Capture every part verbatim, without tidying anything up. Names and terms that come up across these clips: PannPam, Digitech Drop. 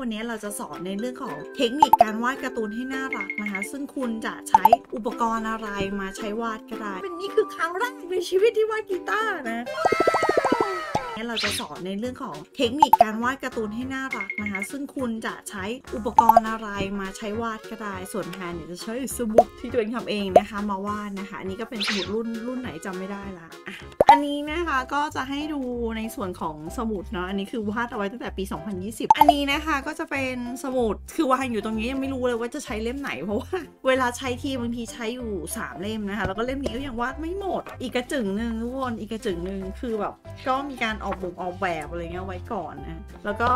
วันนี้เราจะสอนในเรื่องของเทคนิคการวาดการ์ตูนให้น่ารักนะคะซึ่งคุณจะใช้อุปกรณ์อะไรมาใช้วาดก็ได้เป็นนี่คือครั้งแรกในชีวิตที่วาดกีตาร์นะเราจะสอนในเรื่องของเทคนิคการวาดการ์ตูนให้น่ารักนะคะซึ่งคุณจะใช้อุปกรณ์อะไรมาใช้วาดก็ได้ส่วนแพนเนี่ยจะใช้สมุดที่ตัวเองทำเองนะคะมาวาดนะคะอันนี้ก็เป็นสมุดรุ่นรุ่นไหนจำไม่ได้ละอันนี้นะคะก็จะให้ดูในส่วนของสมุดเนาะอันนี้คือวาดเอาไว้ตั้งแต่ปีสองพันยี่สิบอันนี้นะคะก็จะเป็นสมุดคือวางอยู่ตรงนี้ยังไม่รู้เลยว่าจะใช้เล่มไหนเพราะว่าเวลาใช้ทีบางทีใช้อยู่สามเล่มนะคะแล้วก็เล่มนี้ก็ยังวาดไม่หมดอีกกระจึงหนึ่งทุกคนอีกกระจึงหนึ่งคือแบบก็มีการออกบุกออกแบบอะไรเงี้ยไว้ก่อนนะแล้วก็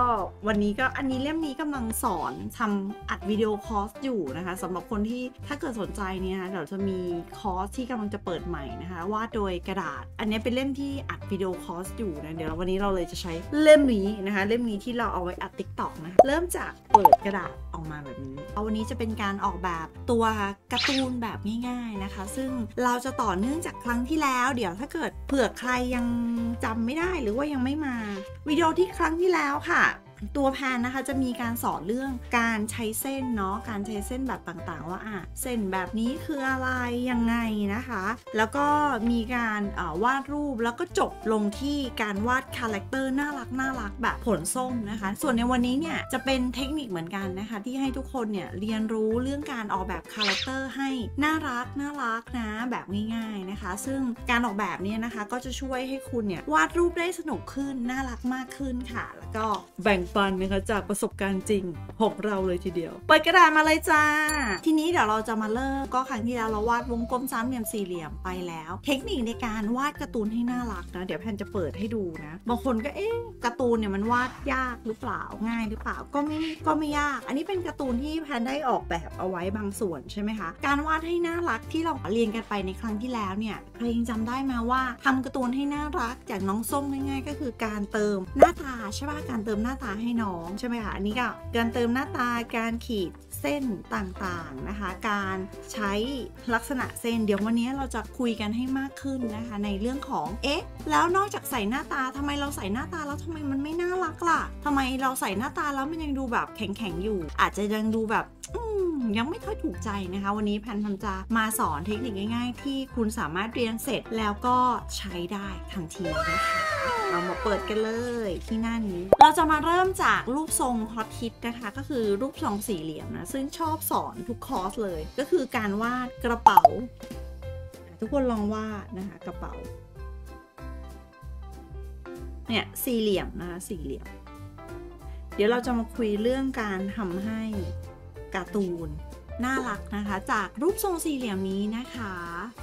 วันนี้ก็อันนี้เล่มนี้กำลังสอนทำอัดวิดีโอคอร์สอยู่นะคะสำหรับคนที่ถ้าเกิดสนใจเนี่ยเดี๋ยวจะมีคอร์สที่กำลังจะเปิดใหม่นะคะวาดโดยกระดาษอันนี้เป็นเล่มที่อัดวิดีโอคอร์สอยู่นะเดี๋ยววันนี้เราเลยจะใช้เล่มนี้นะคะเล่มนี้ที่เราเอาไว้อัด ติ๊กต็อก นะเริ่มจากเปิดกระดาษออกมาแบบนี้เอาวันนี้จะเป็นการออกแบบตัวการ์ตูนแบบง่ายๆนะคะซึ่งเราจะต่อเนื่องจากครั้งที่แล้วเดี๋ยวถ้าเกิดเผื่อใครยังจำไม่ได้หรือว่ายังไม่มาวิดีโอที่ครั้งที่แล้วค่ะตัวแพนนะคะจะมีการสอนเรื่องการใช้เส้นเนาะการใช้เส้นแบบต่างๆว่าอ่ะเส้นแบบนี้คืออะไรยังไงนะคะแล้วก็มีการวาดรูปแล้วก็จบลงที่การวาดคาแรคเตอร์น่ารักน่ารักแบบผลส้มนะคะส่วนในวันนี้เนี่ยจะเป็นเทคนิคเหมือนกันนะคะที่ให้ทุกคนเนี่ยเรียนรู้เรื่องการออกแบบคาแรคเตอร์ให้น่ารักน่ารักนะแบบง่ายๆนะคะซึ่งการออกแบบนี้นะคะก็จะช่วยให้คุณเนี่ยวาดรูปได้สนุกขึ้นน่ารักมากขึ้นค่ะแล้วก็แบ่งปันนะคะจากประสบการณ์จริงของเราเลยทีเดียวเปิดกระดาษมาเลยจ้าทีนี้เดี๋ยวเราจะมาเริ่มก็ครั้งที่แล้วเราวาดวงกลมสามเหลี่ยมสี่เหลี่ยมไปแล้วเทคนิคในการวาดการ์ตูนให้น่ารักนะเดี๋ยวแพนจะเปิดให้ดูนะบางคนก็เอ๊ะการ์ตูนเนี่ยมันวาดยากหรือเปล่าง่ายหรือเปล่าก็ไม่ก็ไม่ยากอันนี้เป็นการ์ตูนที่แพนได้ออกแบบเอาไว้บางส่วนใช่ไหมคะการวาดให้น่ารักที่เราเรียนกันไปในครั้งที่แล้วเนี่ยใครยังจำได้มาว่าทำการ์ตูนให้น่ารักจากน้องส้มง่ายๆก็คือการเติมหน้าตาใช่ป่ะการเติมหน้าตาให้น้องใช่ไหมคะอันนี้ก็การเติมหน้าตาการขีดเส้นต่างๆนะคะการใช้ลักษณะเส้นเดี๋ยววันนี้เราจะคุยกันให้มากขึ้นนะคะในเรื่องของเอ๊ะแล้วนอกจากใส่หน้าตาทำไมเราใส่หน้าตาแล้วทำไมมันไม่น่ารักล่ะทำไมเราใส่หน้าตาแล้วมันยังดูแบบแข็งๆอยู่อาจจะยังดูแบบยังไม่ค่อยถูกใจนะคะวันนี้แพนจะมาสอนเทคนิคง่ายๆที่คุณสามารถเรียนเสร็จแล้วก็ใช้ได้ทันทีนะคะเรามาเปิดกันเลยที่หน้านี้เราจะมาเริ่มจากรูปทรงฮอตฮิตนะคะก็คือรูปทรงสี่เหลี่ยมนะซึ่งชอบสอนทุกคอร์สเลยก็คือการวาดกระเป๋าทุกคนลองวาดนะคะกระเป๋าเนี่ยสี่เหลี่ยมนะคะสี่เหลี่ยมเดี๋ยวเราจะมาคุยเรื่องการทำให้การ์ตูนน่ารักนะคะจากรูปทรงสี่เหลี่ยมนี้นะคะ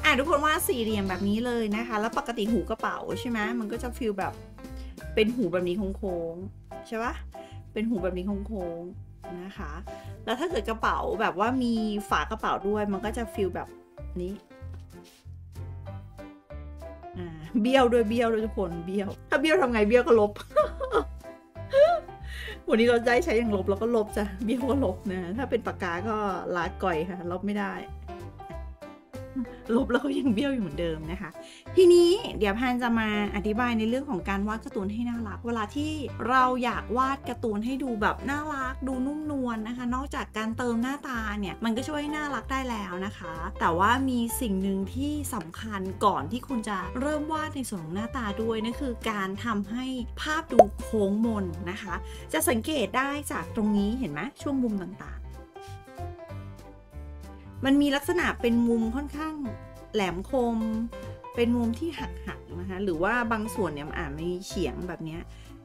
อ่ะทุกคนว่าสี่เหลี่ยมแบบนี้เลยนะคะแล้วปกติหูกระเป๋าใช่ไหมมันก็จะฟีลแบบเป็นหูแบบนี้โค้งๆใช่ปะเป็นหูแบบนี้โค้งๆนะคะแล้วถ้าเกิดกระเป๋าแบบว่ามีฝากระเป๋าด้วยมันก็จะฟีลแบบนี้อ่าเบี้ยวด้วยเบี้ยวด้วยทุกคนเบี้ยวถ้าเบี้ยวทำไงเบี้ยวก็ลบ วันนี้เราได้ใช้อย่างลบแล้วก็ลบจ้ะเบี้ยวก็ลบนะถ้าเป็นปากกาก็ลาก่อยค่ะลบไม่ได้ลบแล้วก็ยังเบี้ยวอยู่เหมือนเดิมนะคะทีนี้เดี๋ยวแพนจะมาอธิบายในเรื่องของการวาดการ์ตูนให้น่ารักเวลาที่เราอยากวาดการ์ตูนให้ดูแบบน่ารักดูนุ่มนวลนะคะนอกจากการเติมหน้าตาเนี่ยมันก็ช่วยให้น่ารักได้แล้วนะคะแต่ว่ามีสิ่งหนึ่งที่สำคัญก่อนที่คุณจะเริ่มวาดในส่วนของหน้าตาด้วยนั่นคือการทำให้ภาพดูโค้งมนนะคะจะสังเกตได้จากตรงนี้เห็นไหมช่วงมุมต่างๆมันมีลักษณะเป็นมุมค่อนข้างแหลมคมเป็นมุมที่หักหักนะคะหรือว่าบางส่วนเนี่ยมันอาจมีเฉียงแบบนี้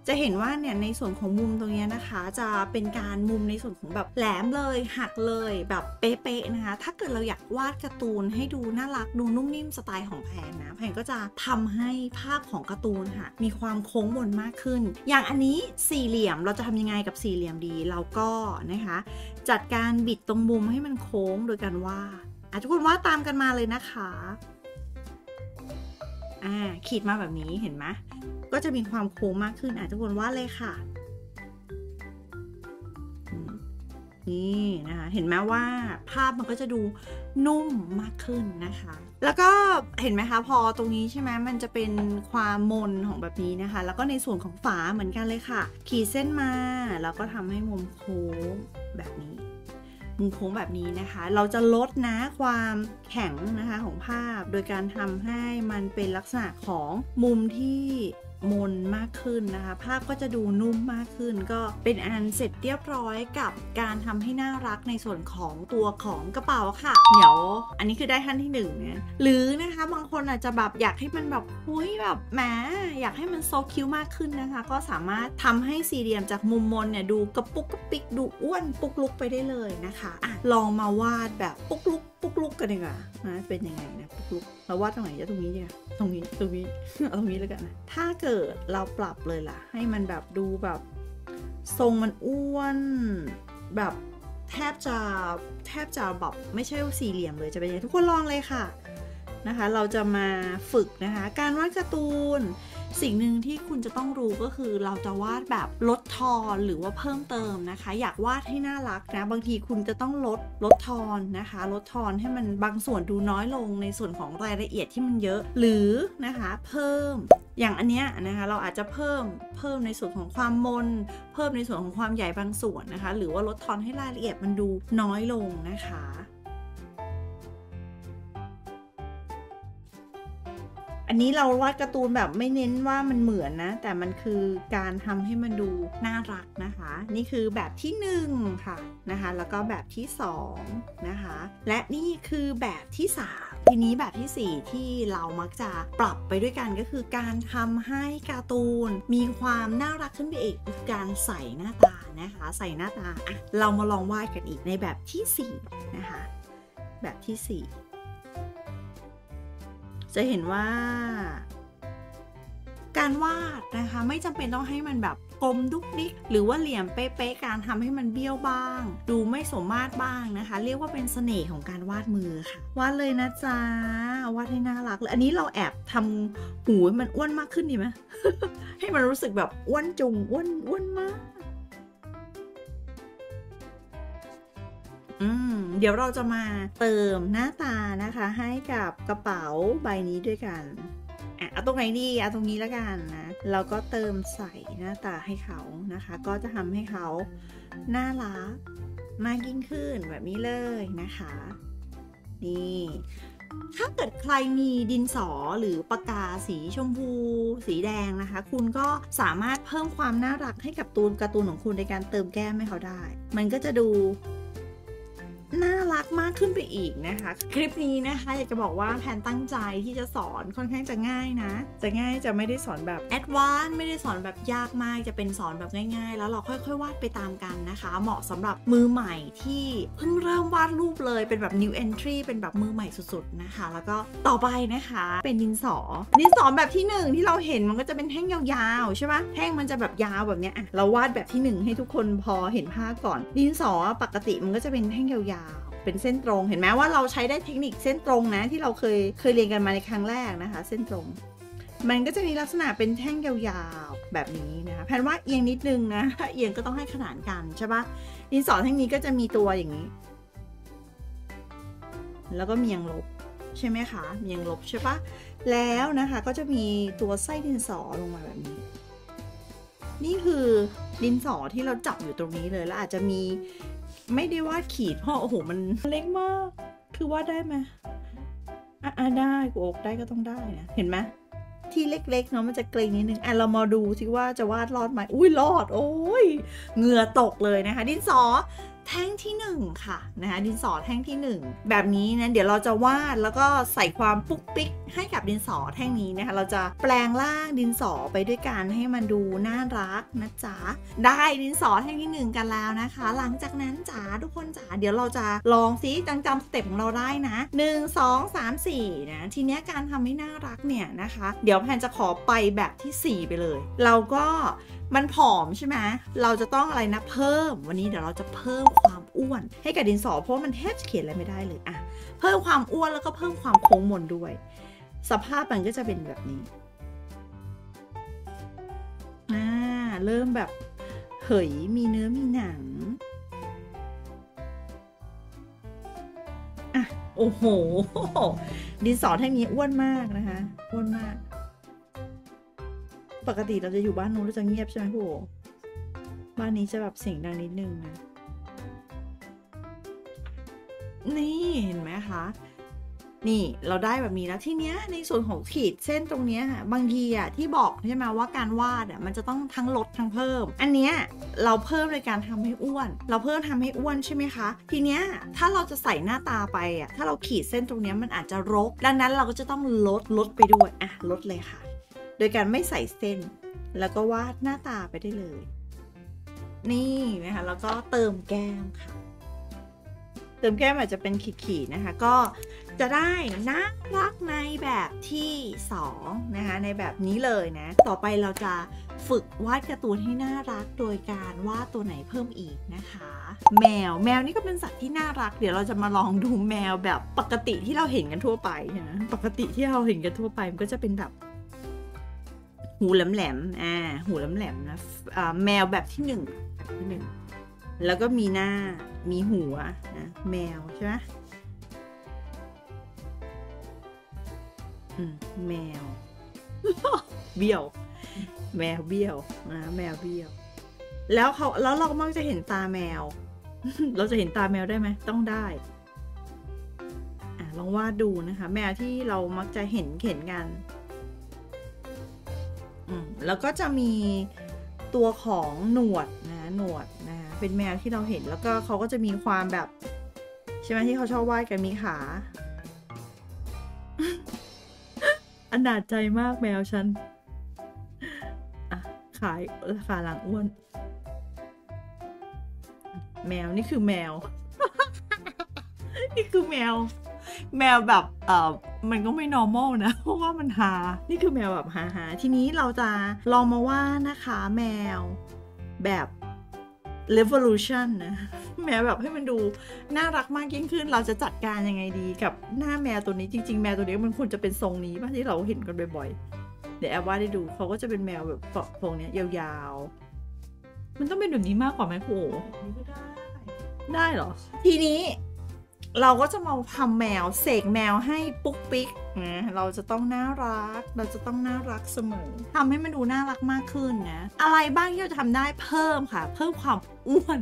จะเห็นว่าเนี่ยในส่วนของมุมตรงนี้นะคะจะเป็นการมุมในส่วนของแบบแหลมเลยหักเลยแบบเป๊ะๆนะคะถ้าเกิดเราอยากวาดการ์ตูนให้ดูน่ารักดูนุ่มนิ่มสไตล์ของแพนนะแพนก็จะทำให้ภาพของการ์ตูนค่ะมีความโค้งมนมากขึ้นอย่างอันนี้สี่เหลี่ยมเราจะทำยังไงกับสี่เหลี่ยมดีเราก็นะคะจัดการบิดตรงมุมให้มันโค้งโดยการวาดอ่ะทุกคนวาดตามกันมาเลยนะคะอ่าขีดมาแบบนี้เห็นไหมก็จะมีความโค้งมากขึ้นอ่ะทุกคนวาดเลยค่ะ นี่นะคะเห็นไหมว่าภาพมันก็จะดูนุ่มมากขึ้นนะคะแล้วก็เห็นไหมคะพอตรงนี้ใช่ไหมมันจะเป็นความมนของแบบนี้นะคะแล้วก็ในส่วนของฝาเหมือนกันเลยค่ะขีดเส้นมาแล้วก็ทำให้มุมโค้งแบบนี้มุมโค้งแบบนี้นะคะเราจะลดนะความแข็งนะคะของภาพโดยการทำให้มันเป็นลักษณะของมุมที่มนมากขึ้นนะคะภาพก็จะดูนุ่มมากขึ้นก็เป็นอันเสร็จเรียบร้อยกับการทำให้น่ารักในส่วนของตัวของกระเป๋าค่ะเดี๋ยวอันนี้คือได้ขั้นที่หนึ่งนะหรือนะคะบางคนอาจจะแบบอยากให้มันแบบหุ้ยแบบแหมอยากให้มันโซคิ้วมากขึ้นนะคะก็สามารถทำให้สี่เหลี่ยมจากมุมมนเนี่ยดูกระปุกกระปิกดูอ้วนปุกลุกไปได้เลยนะคะอ่ะลองมาวาดแบบปุกลุกปุกลุกกันดีกว่านะเป็นยังไงนะปุกลุกเราวาดตรงไหนจะตรงนี้ดีกว่าตรงนี้ตรงนี้เอาตรงนี้แล้วกันนะถ้าเกิดเราปรับเลยล่ะให้มันแบบดูแบบทรงมันอ้วนแบบแทบจะแทบจะแบบไม่ใช่สี่เหลี่ยมเลยจะเป็นยังไงทุกคนลองเลยค่ะนะคะเราจะมาฝึกนะคะการวาดการ์ตูนสิ่งหนึ่งที่คุณจะต้องรู้ก็คือเราจะวาดแบบลดทอนหรือว่าเพิ่มเติมนะคะอยากวาดให้น่ารักนะบางทีคุณจะต้องลดลดทอนนะคะลดทอนให้มันบางส่วนดูน้อยลงในส่วนของรายละเอียดที่มันเยอะหรือนะคะเพิ่มอย่างอันเนี้ยนะคะเราอาจจะเพิ่มเพิ่มในส่วนของความมนเพิ่มในส่วนของความใหญ่บางส่วนนะคะหรือว่าลดทอนให้รายละเอียดมันดูน้อยลงนะคะอันนี้เราวาดการ์ตูนแบบไม่เน้นว่ามันเหมือนนะแต่มันคือการทำให้มันดูน่ารักนะคะนี่คือแบบที่หนึ่งค่ะนะคะแล้วก็แบบที่สองนะคะและนี่คือแบบที่สามทีนี้แบบที่สี่ที่เรามักจะปรับไปด้วยกันก็คือการทำให้การ์ตูนมีความน่ารักขึ้นไปอีกคือการใส่หน้าตานะคะใส่หน้าตาอ่ะเรามาลองวาดกันอีกในแบบที่สี่นะคะแบบที่สี่จะเห็นว่าการวาดนะคะไม่จำเป็นต้องให้มันแบบกลมดุ๊กดิ๊กหรือว่าเหลี่ยมเป๊ะๆการทำให้มันเบี้ยวบ้างดูไม่สมมาตรบ้างนะคะเรียกว่าเป็นเสน่ห์ของการวาดมือค่ะวาดเลยนะจ๊ะวาดให้น่ารักเลยอันนี้เราแอบทำหูมันอ้วนมากขึ้นดีไหม ให้มันรู้สึกแบบอ้วนจุงอ้วนอ้วนมากอืมเดี๋ยวเราจะมาเติมหน้าตานะคะให้กับกระเป๋าใบนี้ด้วยกันอ่ะเอาตรงไหนดีเอาตรงนี้แล้วกันนะเราก็เติมใส่หน้าตาให้เขานะคะก็จะทำให้เขาน่ารักมากยิ่งขึ้นแบบนี้เลยนะคะนี่ถ้าเกิดใครมีดินสอหรือปากกาสีชมพูสีแดงนะคะคุณก็สามารถเพิ่มความน่ารักให้กับตูนการ์ตูนของคุณในการเติมแก้มให้เขาได้มันก็จะดูน่ารักมากขึ้นไปอีกนะคะคลิปนี้นะคะอยากจะบอกว่าแพนตั้งใจที่จะสอนค่อนข้างจะง่ายนะจะง่ายจะไม่ได้สอนแบบแอดวานซ์ไม่ได้สอนแบบยากมากจะเป็นสอนแบบง่ายๆแล้วเราค่อยๆวาดไปตามกันนะคะเหมาะสำหรับมือใหม่ที่เพิ่งเริ่มวาดรูปเลยเป็นแบบ new entry เป็นแบบมือใหม่สุดๆนะคะแล้วก็ต่อไปนะคะเป็นดินสอดินสอแบบที่หนึ่งที่เราเห็นมันก็จะเป็นแท่งยาวๆใช่ไหมแท่งมันจะแบบยาวแบบเนี้ยเราวาดแบบที่หนึ่งให้ทุกคนพอเห็นภาพก่อนดินสอปกติมันก็จะเป็นแท่งยาวเป็นเส้นตรงเห็นไหมว่าเราใช้ได้เทคนิคเส้นตรงนะที่เราเคยเคยเรียนกันมาในครั้งแรกนะคะเส้นตรงมันก็จะมีลักษณะเป็นแท่งยาวๆแบบนี้นะคะแพนว่าเอียงนิดนึงนะถ้าเอียงก็ต้องให้ขนานกันใช่ปะดินสอแท่งนี้ก็จะมีตัวอย่างนี้แล้วก็เมียงลบใช่ไหมคะเมียงลบใช่ปะแล้วนะคะก็จะมีตัวไส้ดินสอลงมาแบบนี้นี่คือดินสอที่เราจับอยู่ตรงนี้เลยแล้วอาจจะมีไม่ได้วาดขีดเพราะโอ้โหมันเล็กมากคือวาดได้ไหมอ่ะได้กูอกได้ก็ต้องได้นะเห็นไหมที่เล็กๆเนาะมันจะเกรงนิดนึงอ่ะเรามาดูสิว่าจะวาดรอดไหมอุ้ยรอดโอ้ยเหงื่อตกเลยนะคะดินสอแท่งที่หนึ่งค่ะนะคะดินสอแท่งที่หนึ่งแบบนี้นะเดี๋ยวเราจะวาดแล้วก็ใส่ความปุ๊กปิ๊กให้กับดินสอแท่งนี้นะคะเราจะแปลงร่างดินสอไปด้วยกันให้มันดูน่ารักนะจ๊ะได้ดินสอแท่งที่หนึ่งกันแล้วนะคะหลังจากนั้นจ๋าทุกคนจ๋าเดี๋ยวเราจะลองซิจังจำสเต็ปของเราได้นะหนึ่ง สอง สาม สี่นะทีนี้การทำให้น่ารักเนี่ยนะคะเดี๋ยวแพนจะขอไปแบบที่สี่ไปเลยเราก็มันผอมใช่ไหมเราจะต้องอะไรนะเพิ่มวันนี้เดี๋ยวเราจะเพิ่มความอ้วนให้กับดินสอเพราะมันแทบเขียนอะไรไม่ได้เลยอะเพิ่มความอ้วนแล้วก็เพิ่มความโค้งมนด้วยสภาพมันก็จะเป็นแบบนี้อ่าเริ่มแบบเหยมีเนื้อมีหนัง โอ้โหดินสอแท่งนี้อ้วนมากนะคะอ้วนมากปกติเราจะอยู่บ้านนู้นเราจะเงียบใช่ไหมพี่โอบ้านนี้จะแบบเสียงดังนิดนึงนะนี่เห็นไหมคะนี่เราได้แบบนี้แล้วที่เนี้ยในส่วนของขีดเส้นตรงเนี้ยบางทีอ่ะที่บอกใช่ไหมว่าการวาดอ่ะมันจะต้องทั้งลดทั้งเพิ่มอันเนี้ยเราเพิ่มในการทำให้อ้วนเราเพิ่มทำให้อ้วนใช่ไหมคะทีเนี้ยถ้าเราจะใส่หน้าตาไปอ่ะถ้าเราขีดเส้นตรงเนี้ยมันอาจจะรกดังนั้นเราก็จะต้องลดลดไปด้วยอ่ะลดเลยค่ะโดยการไม่ใส่เส้นแล้วก็วาดหน้าตาไปได้เลยนี่นะคะแล้วก็เติมแก้มค่ะเติมแก้มอาจจะเป็นขีดๆนะคะก็จะได้น่ารักในแบบที่สองนะคะในแบบนี้เลยนะต่อไปเราจะฝึกวาดการ์ตูนให้น่ารักโดยการวาดตัวไหนเพิ่มอีกนะคะแมวแมวนี่ก็เป็นสัตว์ที่น่ารักเดี๋ยวเราจะมาลองดูแมวแบบปกติที่เราเห็นกันทั่วไปนะปกติที่เราเห็นกันทั่วไปมันก็จะเป็นแบบหูแหลมๆอ่าหูแหลมๆนะแมวแบบที่หนึ่งแบบที่หนึ่งแล้วก็มีหน้ามีหัวนะแมวใช่ไหมแมวเบี้ยวแมวเบี้ยวนะแมวเบี้ยวแล้วเขาแล้วเรามักจะเห็นตาแมวเราจะเห็นตาแมวได้ไหมต้องได้อ่ะลองวาดดูนะคะแมวที่เรามักจะเห็นเห็นกันแล้วก็จะมีตัวของหนวดนะหนวดนะเป็นแมวที่เราเห็นแล้วก็เขาก็จะมีความแบบใช่ไหมที่เขาชอบวาดกันมีขาอนาจใจมากแมวฉันขายขาหลังอ้วนแมวนี่คือแมว นี่คือแมวแมวแบบเอ่อมันก็ไม่ normal นะเพราะว่ามันหานี่คือแมวแบบหาหาทีนี้เราจะลองมาว่านะคะแมวแบบ revolution นะแมวแบบให้มันดูน่ารักมากยิ่งขึ้นเราจะจัดการยังไงดีกับหน้าแมวตัวนี้จริงๆแมวตัวนี้มันควรจะเป็นทรงนี้ป่ะที่เราเห็นกันบ่อยๆเดี๋ยวแอบว่าได้ดูเขาก็จะเป็นแมวแบบทรงเนี้ยยาวๆมันต้องเป็นแบบนี้มากกว่าไหมโอ้ได้เหรอทีนี้เราก็จะมาทำแมวเสกแมวให้ปุ๊กปิ๊กนะเราจะต้องน่ารักเราจะต้องน่ารักเสมอทำให้มันดูน่ารักมากขึ้นนะอะไรบ้างที่เราจะทำได้เพิ่มค่ะเพิ่มความอ้วน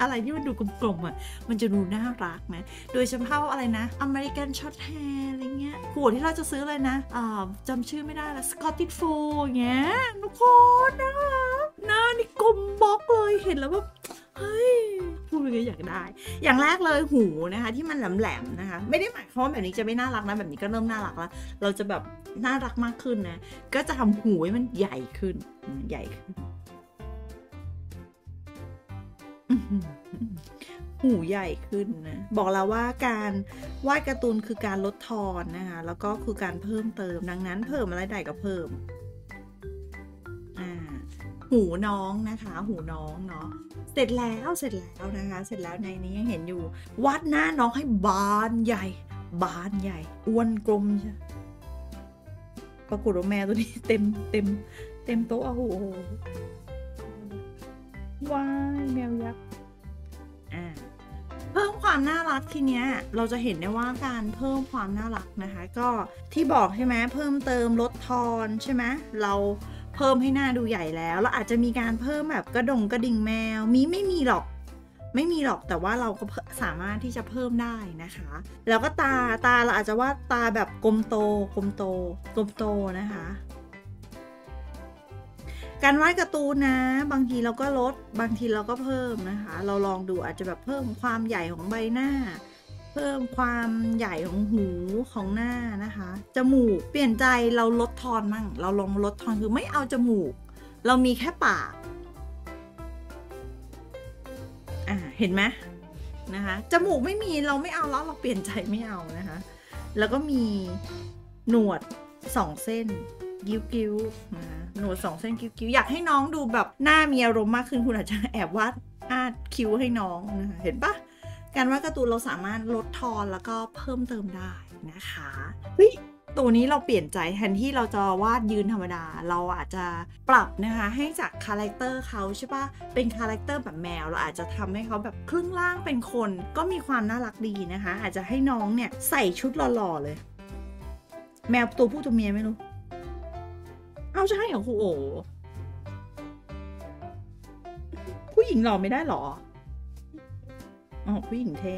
อะไรที่มันดูกลมๆอ่ะมันจะดูน่ารักนะโดยเฉพาะอะไรนะอเมริกันช็อตแฮร์อะไรเงี้ยขวดที่เราจะซื้อเลยนะอ่าจำชื่อไม่ได้ละสกอตติชโฟล์เงี้ยทุกคนน่ารักหน้านี่กลมบล็อกเลยเห็นแล้วแบบเฮ้ยพูดเลยอยากได้อย่างแรกเลยหูนะคะที่มันแหลมๆนะคะไม่ได้หมายความว่าแบบนี้จะไม่น่ารักนะแบบนี้ก็เริ่มน่ารักแล้วเราจะแบบน่ารักมากขึ้นนะก็จะทำหูให้มันใหญ่ขึ้นใหญ่ขึ้นหูใหญ่ขึ้นนะบอกแล้วว่าการวาดการ์ตูนคือการลดทอนนะคะแล้วก็คือการเพิ่มเติมดังนั้นเพิ่มอะไรได้ก็เพิ่มหูน้องนะคะหูน้องเนาะเสร็จแล้วเสร็จแล้วนะคะเสร็จแล้วในนี้ยังเห็นอยู่วาดหน้าน้องให้บานใหญ่บานใหญ่อ้วนกลมใช่ปรากฏว่าแมวตัวนี้เต็มเต็มเต็มโต๊ะอะโหว้ายแมวยักษ์อ่าเพิ่มความน่ารักทีเนี้ยเราจะเห็นได้ว่าการเพิ่มความน่ารักนะคะก็ที่บอกใช่ไหมเพิ่มเติมลดทอนใช่ไหมเราเพิ่มให้หน้าดูใหญ่แล้วเราอาจจะมีการเพิ่มแบบกระดงกระดิ่งแมวมีไม่มีหรอกไม่มีหรอกแต่ว่าเราก็สามารถที่จะเพิ่มได้นะคะแล้วก็ตาตาเราอาจจะวาดตาแบบกลมโตกลมโตกลมโตนะคะการวาดการ์ตูนนะบางทีเราก็ลดบางทีเราก็เพิ่มนะคะเราลองดูอาจจะแบบเพิ่มความใหญ่ของใบหน้าเพิ่มความใหญ่ของหูของหน้านะคะจมูกเปลี่ยนใจเราลดทอนมั่งเราลองลดทอนคือไม่เอาจมูกเรามีแค่ปากอ่าเห็นไหมนะคะจมูกไม่มีเราไม่เอาแล้วเราเปลี่ยนใจไม่เอานะคะแล้วก็มีหนวดสองเส้นกิ้วกิ้วนะคะหนวดสองเส้นกิ้วกิ้วอยากให้น้องดูแบบหน้ามีอารมณ์มากขึ้นคุณอาจจะแอบวาดอาดคิ้วให้น้องนะคะเห็นปะการวาดการ์ตูนเราสามารถลดทอนแล้วก็เพิ่มเติมได้นะคะเฮ้ย ตัวนี้เราเปลี่ยนใจแทนที่เราจะวาดยืนธรรมดาเราอาจจะปรับนะคะให้จากคาแรคเตอร์เขาใช่ปะเป็นคาแรคเตอร์แบบแมวเราอาจจะทำให้เขาแบบครึ่งล่างเป็นคนก็มีความน่ารักดีนะคะอาจจะให้น้องเนี่ยใส่ชุดหล่อๆเลยแมวตัวผู้ตัวเมียไม่รู้เอาใช่เหรอครูโอผู้หญิงหล่อไม่ได้หรออ๋อผู้หญิงเท่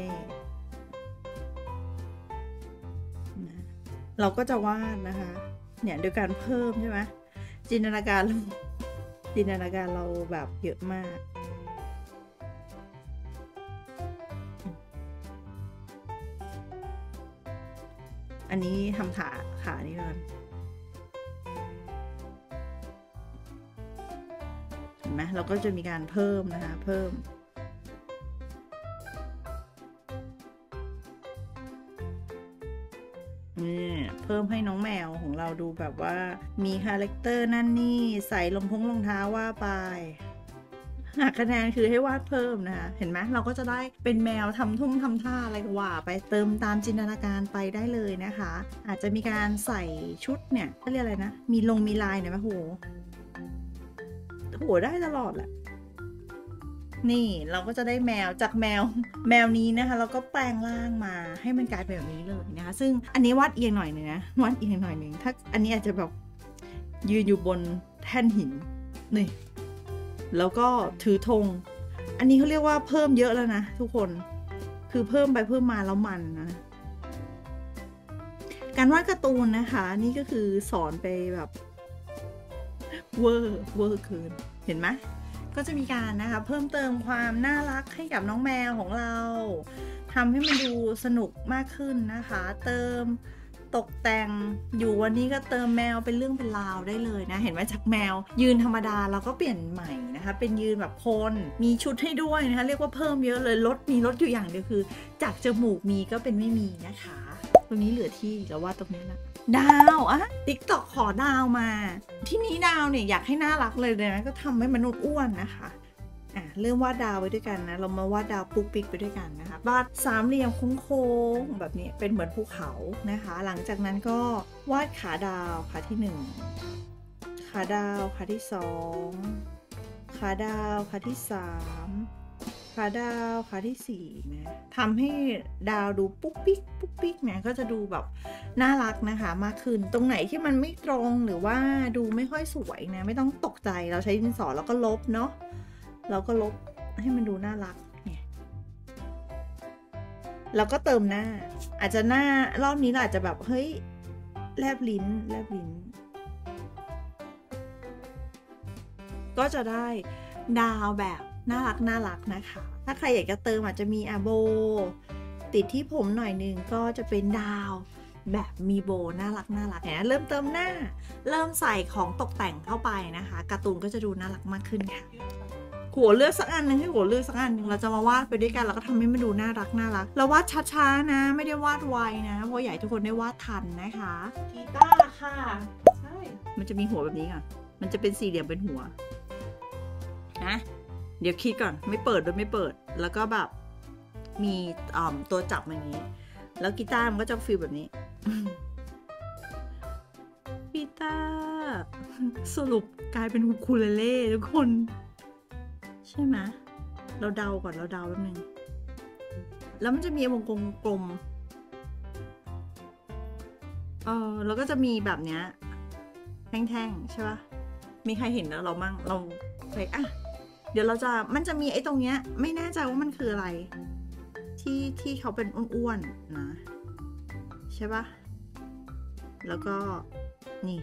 เราก็จะวาดนะคะเนี่ยโดยการเพิ่มใช่ไหมจินตนาการจินตนาการเราแบบเยอะมากอันนี้ทำขาขานี่ก่อนเห็นไหมเราก็จะมีการเพิ่มนะคะเพิ่มเพิ่มให้น้องแมวของเราดูแบบว่ามีคาแรคเตอร์นั่นนี่ใส่รองท้องรองเท้าว่าไปหากคะแนนคือให้วาดเพิ่มนะคะเห็นไหมเราก็จะได้เป็นแมวทำทุ่งทำท่าอะไรกว่าไปเติมตามจินตนาการไปได้เลยนะคะอาจจะมีการใส่ชุดเนี่ยเขาเรียกอะไรนะมีลงมีลายเนี่ยไหมโหโหได้ตลอดแหละนี่เราก็จะได้แมวจากแมวแมวนี้นะคะเราก็แปลงร่างมาให้มันกลายเป็นแบบนี้เลยนะคะซึ่งอันนี้วาดเอียงหน่อยหนึ่งนะวาดเอียงหน่อยหนึ่งถ้าอันนี้อาจจะแบบยืนอยู่บนแท่นหินนี่แล้วก็ถือธงอันนี้เขาเรียกว่าเพิ่มเยอะแล้วนะทุกคนคือเพิ่มไปเพิ่มมาแล้วมันนะการวาดการ์ตูนนะคะนี่ก็คือสอนไปแบบเวอร์เวอร์เกินเห็นไหมก็จะมีการนะคะเพิ่มเติมความน่ารักให้กับน้องแมวของเราทำให้มันดูสนุกมากขึ้นนะคะเติมตกแต่งอยู่วันนี้ก็เติมแมวเป็นเรื่องเป็นราวได้เลยนะเห็นไหมจากแมวยืนธรรมดาเราก็เปลี่ยนใหม่นะคะเป็นยืนแบบคนมีชุดให้ด้วยนะคะเรียกว่าเพิ่มเยอะเลยลดมีลดอยู่อย่างเดียวคือจากจมูกมีก็เป็นไม่มีนะคะตรงนี้เหลือที่แล้วว่าตรงนี้นะดาวอะ ติ๊กต็อก ขอดาวมาที่นี้ดาวเนี่ยอยากให้น่ารักเลยนะก็ทำให้มนุษย์อ้วนนะคะอ่ะเริ่มวาดดาวไว้ด้วยกันนะเรามาวาดดาวปุ๊กปิ๊กไปด้วยกันนะคะวาดสามเหลี่ยมโค้งๆแบบนี้เป็นเหมือนภูเขานะคะหลังจากนั้นก็วาดขาดาวขาที่หนึ่งขาดาวขาที่สองขาดาวขาที่สามขาดาวขาที่สี่นะทำให้ดาวดูปุ๊กปิ๊กปุ๊กปิ๊กเนี่ยก็จะดูแบบน่ารักนะคะมากขึ้นตรงไหนที่มันไม่ตรงหรือว่าดูไม่ค่อยสวยนะไม่ต้องตกใจเราใช้ดินสอแล้วก็ลบเนาะเราก็ลบให้มันดูน่ารักเนี่ยแล้วก็เติมหน้าอาจจะหน้ารอบนี้เราอาจจะแบบเฮ้ยแลบลิ้นแลบลิ้นก็จะได้ดาวแบบน่ารักน่ารักนะคะถ้าใครอยากจะเติมอาจจะมีอะโบติดที่ผมหน่อยหนึ่งก็จะเป็นดาวแบบมีโบน่ารักน่ารักนะเริ่มเติมหน้าเริ่มใส่ของตกแต่งเข้าไปนะคะการ์ตูนก็จะดูน่ารักมากขึ้นค่ะหัวเลือกสักอันหนึ่งให้หัวเลือกสักอันหนึ่งเราจะมาวาดไปด้วยกันแล้วก็ทำให้มันดูน่ารักน่ารักเราวาดช้าๆนะไม่ได้วาดไวนะเพราะอยากให้ทุกคนได้วาดทันนะคะกีตาร์ค่ะใช่มันจะมีหัวแบบนี้ค่ะมันจะเป็นสี่เหลี่ยมเป็นหัวนะเดี๋ยวคิดก่อนไม่เปิดโดยไม่เปิดแล้วก็แบบมีตัวจับอย่างนี้แล้วกีตาร์มันก็จะฟีลแบบนี้กีตาร์สรุปกลายเป็นอุคูเลเล่ทุกคนใช่ไหมเราเดาก่อนเราเดาแป๊บนึงแล้วมันจะมีวงกลมกลมเออแล้วก็จะมีแบบเนี้ยแท่งๆใช่ป่ะมีใครเห็นแล้วเรามั่งเราไปอ่ะเดี๋ยวเราจะมันจะมีไอ้ตรงเนี้ยไม่แน่ใจว่ามันคืออะไรที่ที่เขาเป็นอ้วนๆนะใช่ปะแล้วก็นี่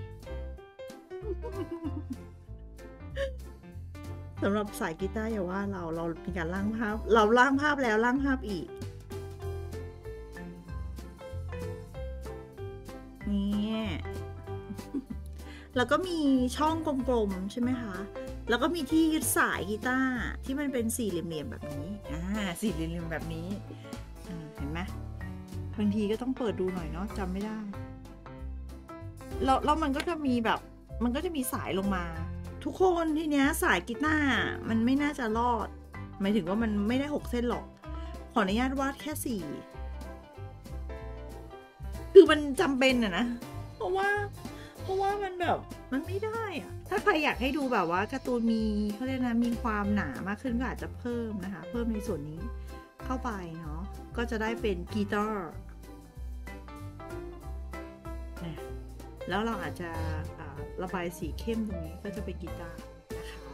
สำหรับสายกีตาร์อย่าว่าเราเราเป็นการร่างภาพเราร่างภาพแล้วร่างภาพอีกนี่ แล้วก็มีช่องกลมๆใช่ไหมคะแล้วก็มีที่ยึดสายกีตาร์ที่มันเป็นสี่เหลี่ยมๆแบบนี้อ่าสี่เหลี่ยมๆแบบนี้เห็นไหมบางทีก็ต้องเปิดดูหน่อยเนาะจำไม่ได้แล้วแล้วมันก็จะมีแบบมันก็จะมีสายลงมาทุกคนทีเนี้ยสายกีตาร์มันไม่น่าจะรอดหมายถึงว่ามันไม่ได้หกเส้นหรอกขออนุญาตวาดแค่สี่คือมันจำเป็นอะนะ ราะว่าเพราะว่ามันแบบมันไม่ได้อะถ้าใครอยากให้ดูแบบว่าการ์ตูนมีเขาเรียกนะมีความหนามากขึ้นก็อาจจะเพิ่มนะคะเพิ่มในส่วนนี้เข้าไปเนาะก็จะได้เป็นกีตาร์แล้วเราอาจจะระบายสีเข้มตรงนี้ก็จะเป็นกีตาร์นะคะ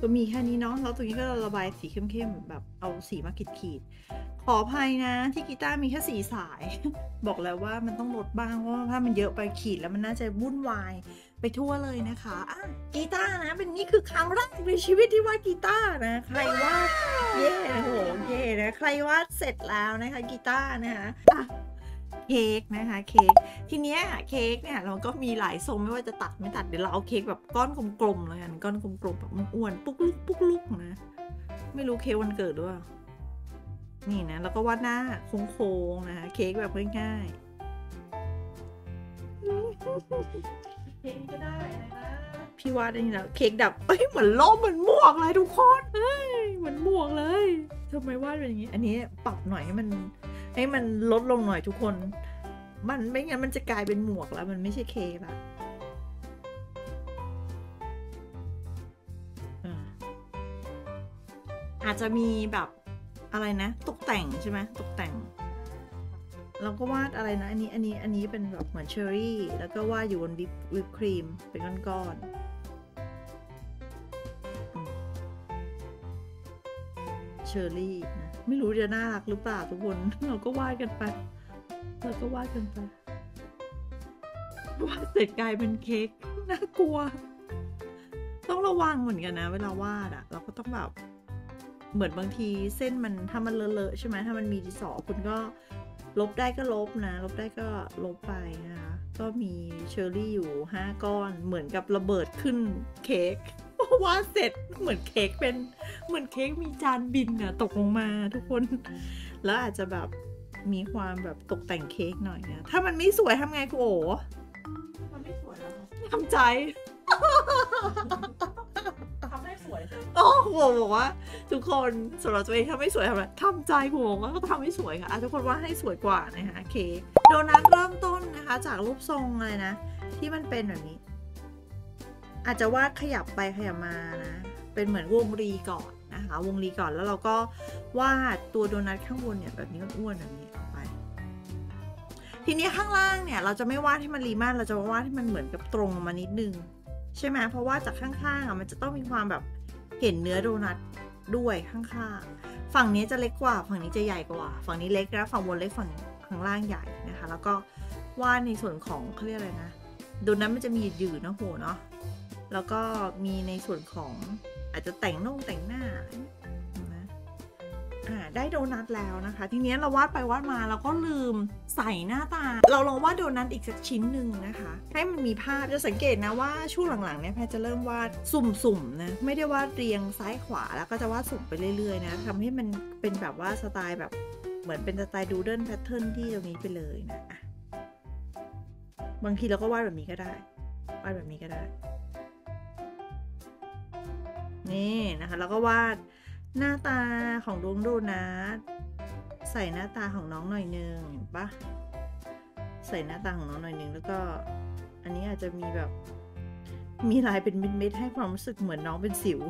ก็มีแค่นี้เนาะแล้วตรงนี้ก็ระบายสีเข้มๆแบบเอาสีมาขีดๆขออภัยนะที่กีตาร์มีแค่สีสาย บอกแล้วว่ามันต้องลดบ้างเพราะว่าถ้ามันเยอะไปขีดแล้วมันน่าจะวุ่นวายไปทั่วเลยนะคะอ่ะกีตาร์นะเป็นนี่คือครั้งแรกในชีวิตที่วาดกีตาร์นะใครวาดเย่โอ้โหเย่นะใครวาดเสร็จแล้วนะคะกีตาร์นะคะอ่ะเค้กนะคะเค้กทีเนี้ยเค้กเนี่ยเราก็มีหลายทรงไม่ว่าจะตัดไม่ตัดเดี๋ยวเราเอาเค้กแบบก้อนกลมๆเลยกันก้อนกลมๆแบบอ้วนปุ๊กลุกปุ๊กลุกนะไม่รู้เค้กวันเกิดด้วยนี่นะแล้วก็วาดหน้าโค้งๆนะคะเค้กแบบง่ายๆเค้กก็ได้นะคะพี่วาดได้นี่นะเค้กดับเอ้ยเหมือนล่มเหมือนหมวกเลยทุกคนเฮ้ยเหมือนหมวกเลยทำไมวาดเป็นอย่างนี้อันนี้ปรับหน่อยให้มันให้มันลดลงหน่อยทุกคนมันไม่งั้นมันจะกลายเป็นหมวกแล้วมันไม่ใช่เค้กละอาจจะมีแบบอะไรนะตกแต่งใช่ไหมตกแต่งแล้วก็วาดอะไรนะอันนี้อันนี้อันนี้เป็นแบบเหมือนเชอร์รี่แล้วก็วาดอยู่บนวิปวิปครีมเป็นก้อนๆเชอร์รี่นะไม่รู้จะน่ารักหรือเปล่าทุกคนเราก็วาดกันไปเราก็วาดกันไปวาดเสร็จกลายเป็นเค้กน่ากลัวต้องระวังเหมือนกันนะเวลาวาดอะเราก็ต้องแบบเหมือนบางทีเส้นมันถ้ามันเลอะๆใช่ไหมถ้ามันมีดินสอคุณก็ลบได้ก็ลบนะลบได้ก็ลบไปนะคะก็มีเชอร์รี่อยู่ห้าก้อนเหมือนกับระเบิดขึ้นเค้กวาดเสร็จเหมือนเค้กเป็นเหมือนเค้กมีจานบินอะตกลงมาทุกคนแล้วอาจจะแบบมีความแบบตกแต่งเค้กหน่อยนะถ้ามันไม่สวยทำไงกูโอ๋มันไม่สวยแล้วทำใจทำให้สวยโอ้โหบอกว่าทุกคนสำหรับตัวเองถ้าไม่สวยทำอะไรทำใจกูบอกว่าก็ทำให้สวยค่ะทุกคนว่าให้สวยกว่านะคะเค้กโดนัทเริ่มต้นนะคะจากรูปทรงอะไรนะที่มันเป็นแบบนี้อาจจะวาดขยับไปขยับมานะเป็นเหมือนวงรีก่อนนะคะวงรีก่อนแล้วเราก็วาดตัวโดนัทข้างบนเนี่ยแบบนี้อ้วนแบบนี้ออกไปทีนี้ข้างล่างเนี่ยเราจะไม่วาดให้มันรีมากเราจะวาดให้มันเหมือนกับตรงมานิดนึงใช่ไหมเพราะว่าจากข้างๆอ่ะมันจะต้องมีความแบบเห็นเนื้อโดนัทด้วยข้างๆฝั่งนี้จะเล็กกว่าฝั่งนี้จะใหญ่กว่าฝั่งนี้เล็กนะฝั่งบนเล็กฝั่งข้างล่างใหญ่นะคะแล้วก็วาดในส่วนของเขาเรียกอะไรนะโดนัทมันจะมียืดๆเนาะโหเนาะแล้วก็มีในส่วนของอาจจะแต่งน่องแต่งหน้านะอ่าได้โดนัทแล้วนะคะทีนี้เราวาดไปวาดมาเราก็ลืมใส่หน้าตาเราลองวาดโดนัทอีกสักชิ้นหนึ่งนะคะให้มันมีภาพจะสังเกตนะว่าช่วงหลังๆเนี่ยแพทจะเริ่มวาดสุ่มๆนะไม่ได้วาดเรียงซ้ายขวาแล้วก็จะวาดสุ่มไปเรื่อยๆนะทำให้มันเป็นแบบว่าสไตล์แบบเหมือนเป็นสไตล์ดูเดิลแพทเทิร์นที่ตรงนี้ไปเลยนะบางทีเราก็วาดแบบนี้ก็ได้วาดแบบนี้ก็ได้นี่นะคะแล้วก็วาดหน้าตาของดวงโดนัทใส่หน้าตาของน้องหน่อยนึงเห็นปะใส่หน้าตาของน้องหน่อยนึงแล้วก็อันนี้อาจจะมีแบบมีลายเป็นเม็ดๆให้ความรู้สึกเหมือนน้องเป็นสิว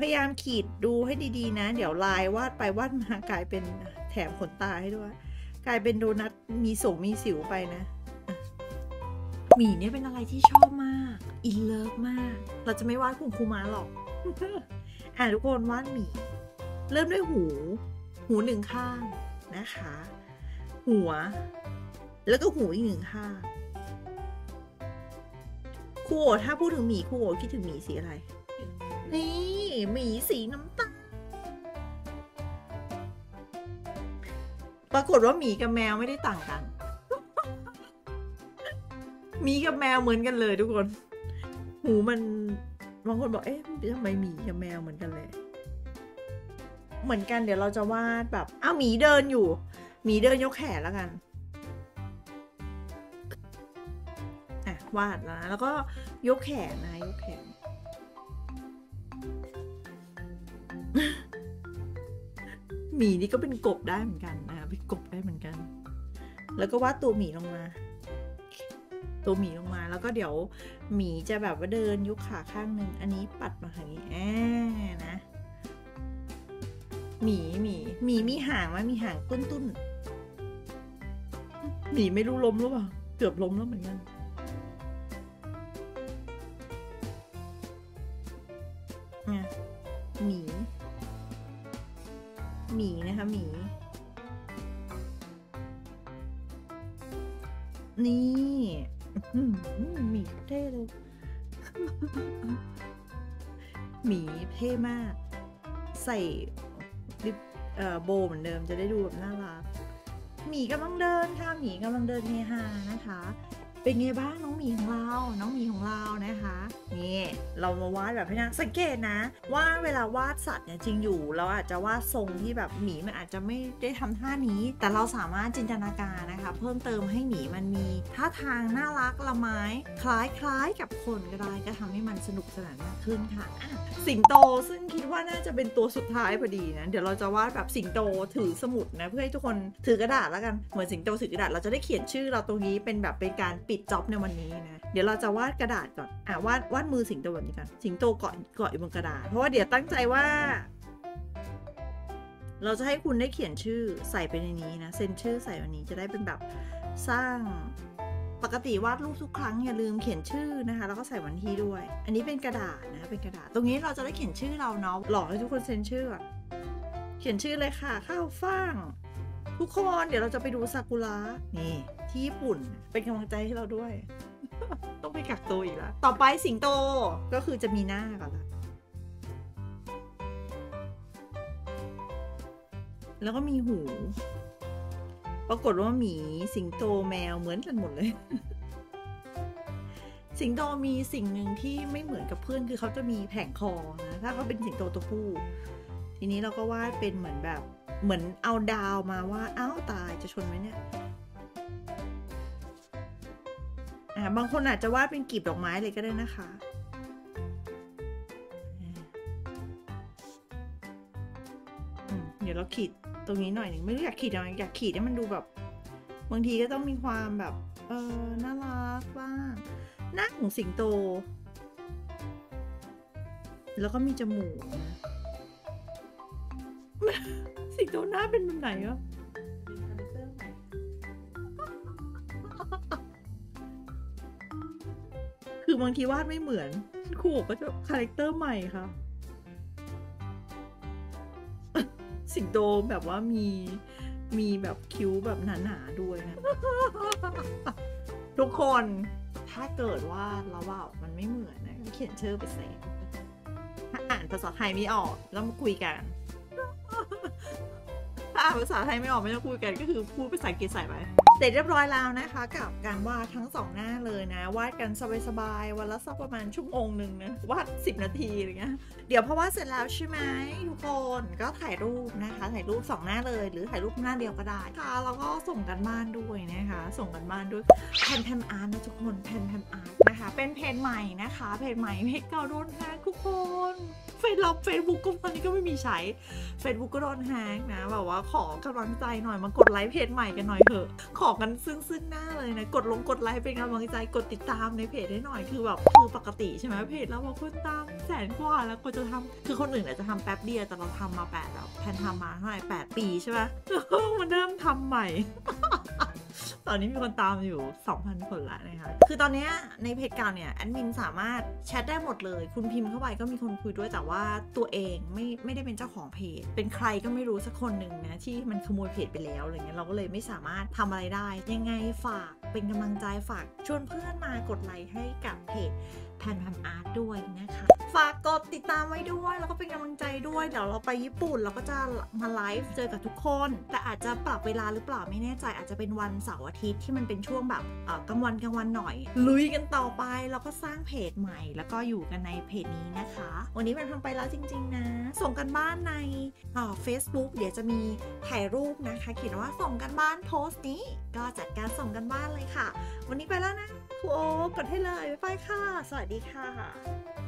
พยายามขีดดูให้ดีๆนะเดี๋ยวลายวาดไปวาดมากลายเป็นแถมขนตาให้ด้วยกลายเป็นโดนัทมีส่งมีสิวไปนะหมีเนี่ยเป็นอะไรที่ชอบมากอินเลิฟมากเราจะไม่วาดกลุ่มคูมาหรอกอ่ะทุกคนวาดหมีเริ่มด้วยหูหูหนึ่งข้างนะคะหัวแล้วก็หูอีกหนึ่งข้างครูโอ๋ถ้าพูดถึงหมีครูโอ๋คิดถึงหมีสีอะไรนี่หมีสีน้ำตาลปรากฏว่าหมีกับแมวไม่ได้ต่างกันหมีกับแมวเหมือนกันเลยทุกคนหูมันบางคนบอกเอ๊ะทำไมหมีกับแมวเหมือนกันเลยเหมือนกันเดี๋ยวเราจะวาดแบบอ้าวหมีเดินอยู่หมีเดินยกแขนแล้วกันอ่ะวาดนะแล้วก็ยกแขนนะยกแขน หมีนี่ก็เป็นกบได้เหมือนกันนะเป็นกบได้เหมือนกันแล้วก็วาดตัวหมีลงมาตัวหมีลงมาแล้วก็เดี๋ยวหมีจะแบบว่าเดินยกขาข้างนึงอันนี้ปัดมาทางนี้อ่านะหมีหมีหมีมีหางมั้ยมีหางตุ้นตุ้นหมีไม่รู้ล้มหรือเปล่าเกือบล้มแล้วเหมือนกันนะหมีหมีนะคะหมีนี่หมีเท่เลยหมีเท่มากใส่ริบโบเหมือนเดิมจะได้ดูแบบน่ารักหมีกำลังเดินค่ะหมีกำลังเดินเฮฮานะคะเป็นไงบ้างน้องหมีของเราน้องหมีของเรานะคะนี่เรามาวาดแบบให้นะสังเกตนะว่าเวลาวาดสัตว์เนี่ยจริงอยู่เราอาจจะวาดทรงที่แบบหมีมันอาจจะไม่ได้ทำท่านี้แต่เราสามารถจินตนาการนะคะเพิ่มเติมให้หมีมันมีท่าทางน่ารักละไม้คล้ายๆกับคนก็ได้ก็ทำให้มันสนุกสนานมากขึ้นค่ะสิงโตซึ่งคิดว่าน่าจะเป็นตัวสุดท้ายพอดีนะเดี๋ยวเราจะวาดแบบสิงโตถือสมุดนะเพื่อให้ทุกคนถือกระดาษแล้วกันเหมือนสิงโตถือกระดาษเราจะได้เขียนชื่อเราตรงนี้เป็นแบบเป็นการปิดจ็อบในวันนี้นะเดี๋ยวเราจะวาดกระดาษก่อนอ่ะวาดวาดมือสิงโตแบบนี้กันสิงโตเกาะเกาะอยู่บนกระดาษเพราะว่าเดี๋ยวตั้งใจว่าเราจะให้คุณได้เขียนชื่อใส่ไปในนี้นะเซ็นชื่อใส่วันนี้จะได้เป็นแบบสร้างปกติวาดรูปทุกครั้งอย่าลืมเขียนชื่อนะคะแล้วก็ใส่วันที่ด้วยอันนี้เป็นกระดาษนะเป็นกระดาษตรงนี้เราจะได้เขียนชื่อเราเนาะหลอกให้ทุกคนเซ็นชื่อเขียนชื่อเลยค่ะข้าวฟ่างทุกคนเดี๋ยวเราจะไปดูซากุระนี่ที่ญี่ปุ่นเป็นกำลังใจให้เราด้วยต้องไปกักตัวอีกแล้วต่อไปสิงโตก็คือจะมีหน้าก่อนละแล้วก็มีหูปรากฏว่าหมีสิงโตแมวเหมือนกันหมดเลยสิงโตมีสิ่งหนึ่งที่ไม่เหมือนกับเพื่อนคือเขาจะมีแผงคอนะถ้าเขาเป็นสิงโตตัวผู้ทีนี้เราก็วาดเป็นเหมือนแบบเหมือนเอาดาวมาวาดอ้าวตายจะชนไหมเนี่ยอ่าบางคนอาจจะวาดเป็นกลีบดอกไม้เลยก็ได้นะคะเดี๋ยวเราขีดตรงนี้หน่อยหนึ่งไม่รู้อยากขีดอะไรอยากขีดให้มันดูแบบบางทีก็ต้องมีความแบบเออน่ารักบ้างหน้าของสิงโตแล้วก็มีจมูกนะสิงโตหน้าเป็นแบบไหนวะคือบางทีวาดไม่เหมือนครูก็จะคาแรคเตอร์ใหม่ค่ะสิงโตแบบว่ามีมีแบบคิ้วแบบหนาๆด้วยนะทุกคนถ้าเกิดว่าเราว่ามันไม่เหมือนนะเขียนชื่อไปเสร็จถ้าอ่านภาษาไทยไม่ออกแล้วมาคุยกันถ้าอ่านภาษาไทยไม่ออกไม่ต้องคุยกันก็คือพูดภาษาอังกฤษใส่ไปเสร็จเรียบร้อยแล้วนะคะกับการวาดทั้งสองหน้าเลยนะวาดกันสบายๆวันละสักประมาณชั่วโมงหนึ่งนะวาดสิบนาทีอะไรเงี้ยเดี๋ยวพอวาดเสร็จแล้วใช่ไหมทุกคนก็ถ่ายรูปนะคะถ่ายรูปสองหน้าเลยหรือถ่ายรูปหน้าเดียวก็ได้ค่ะแล้วก็ส่งกันบ้านด้วยนะคะส่งกันบ้านด้วยแพนแพนอาร์ตนะทุกคนแพนแพนอาร์ตนะคะเป็นเพจใหม่นะคะเพจใหม่เพจเก่าโดนแฮกทุกคนเฟซล็อกเฟซบุ๊กก็ตอนนี้ก็ไม่มีใช้เฟซบุ๊กก็โดนแฮกนะแบบว่าขอกำลังใจหน่อยมากดไลค์เพจใหม่กันหน่อยเถอะขอกันซึ่งซึ่งหน้าเลยนะกดลงกดไลค์เป็นกำลังใจกดติดตามในเพจให้หน่อยคือแบบคือปกติใช่ไหมเพจเราบางคนตามแสนกว่าแล้วคนจะทำคือคนอื่นอาจจะทำแป๊บเดียวแต่เราทำมาแปดแล้วแพนทำมาเท่าไหร่แปดปีใช่ไหมมันเริ่มทำใหม่ ตอนนี้มีคนตามอยู่ สองพัน คนละนะคะคือตอนนี้ในเพจเก่าเนี่ยแอดมินสามารถแชทได้หมดเลยคุณพิมพ์เข้าไปก็มีคนคุยด้วยแต่ว่าตัวเองไม่ไม่ได้เป็นเจ้าของเพจเป็นใครก็ไม่รู้สักคนหนึ่งนะที่มันขโมยเพจไปแล้วอะไรเงี้ยเราก็เลยไม่สามารถทำอะไรได้ยังไงฝากเป็นกำลังใจฝากชวนเพื่อนมากดไลค์ให้กับเพจแพนแพนอาร์ตด้วยนะคะฝากกดติดตามไว้ด้วยแล้วก็เป็นกำลังใจด้วยเดี๋ยวเราไปญี่ปุ่นเราก็จะมาไลฟ์เจอกับทุกคนแต่อาจจะปรับเวลาหรือเปล่าไม่แน่ใจอาจจะเป็นวันเสาร์อาทิตย์ที่มันเป็นช่วงแบบกลางวันกลางวันหน่อยลุยกันต่อไปแล้วก็สร้างเพจใหม่แล้วก็อยู่กันในเพจนี้นะคะวันนี้มันทำไปแล้วจริงๆนะส่งกันบ้านในเฟซบุ๊กเดี๋ยวจะมีถ่ายรูปนะคะเขียนว่าส่งกันบ้านโพสต์นี้ก็จัดการส่งกันบ้านเลยค่ะวันนี้ไปแล้วนะครูโอกดให้เลยบ๊ายบายค่ะสวัสดีค่ะ